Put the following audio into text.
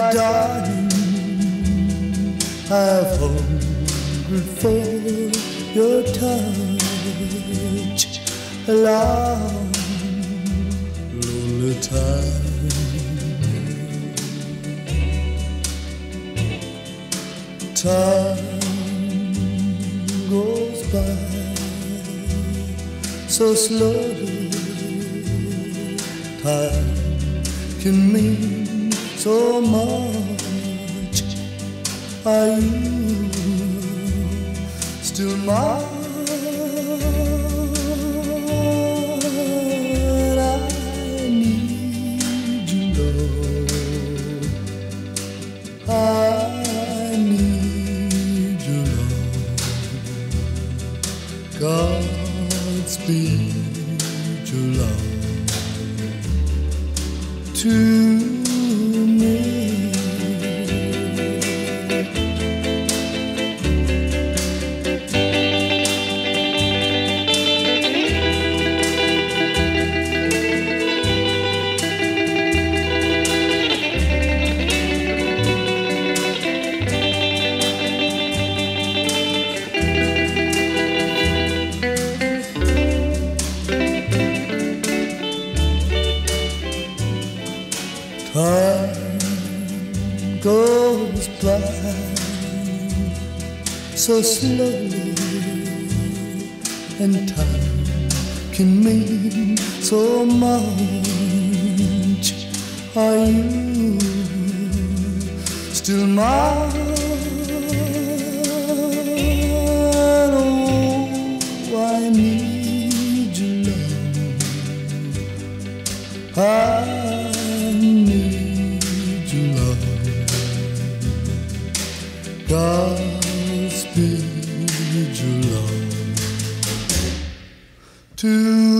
my darling, I've hungered for your touch a long, lonely time. Time goes by so slowly. Time can mean so much. Are you still mine? I need you, love. I need you, love. Godspeed, you, love. To me, time goes by so slowly, and time can mean so much. Are you still mine? Oh, I need your love. Godspeed, you, love. To